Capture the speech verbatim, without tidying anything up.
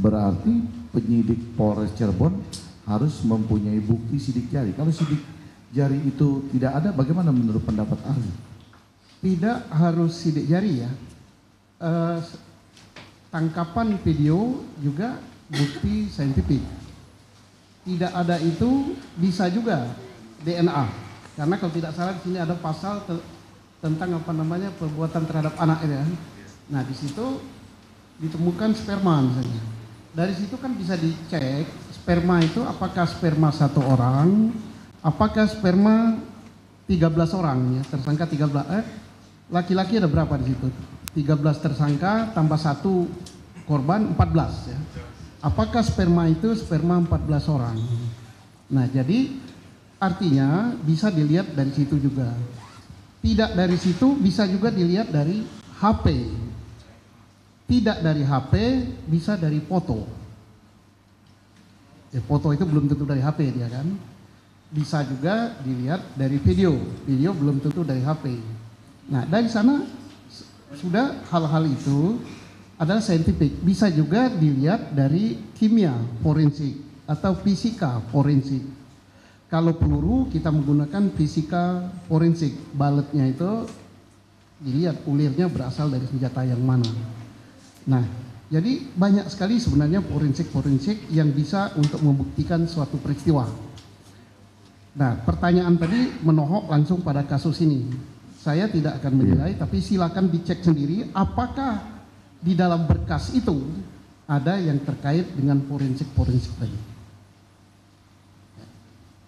berarti penyidik Polres Cirebon harus mempunyai bukti sidik jari. Kalau sidik jari itu tidak ada, bagaimana menurut pendapat ahli? Tidak harus sidik jari ya. Eh, tangkapan video juga bukti saintifik. Tidak ada itu bisa juga D N A. Karena kalau tidak salah di sini ada pasal tentang apa namanya perbuatan terhadap anak ya. Nah di situ ditemukan sperma misalnya. Dari situ kan bisa dicek sperma itu apakah sperma satu orang, apakah sperma tiga belas orang ya, tersangka tiga belas, eh, laki-laki ada berapa di situ? tiga belas tersangka tambah satu korban empat belas ya. Apakah sperma itu sperma empat belas orang? Nah, jadi artinya bisa dilihat dari situ juga. Tidak dari situ bisa juga dilihat dari H P. Tidak dari H P, bisa dari foto. Ya, foto itu belum tentu dari H P dia kan. Bisa juga dilihat dari video. Video belum tentu dari H P. Nah, dari sana sudah hal-hal itu adalah saintifik. Bisa juga dilihat dari kimia forensik atau fisika forensik. Kalau peluru kita menggunakan fisika forensik. Bulletnya itu dilihat ulirnya berasal dari senjata yang mana. Nah, jadi banyak sekali sebenarnya forensik-forensik yang bisa untuk membuktikan suatu peristiwa. Nah, pertanyaan tadi menohok langsung pada kasus ini. Saya tidak akan menilai, tapi silakan dicek sendiri apakah di dalam berkas itu ada yang terkait dengan forensik-forensik tadi.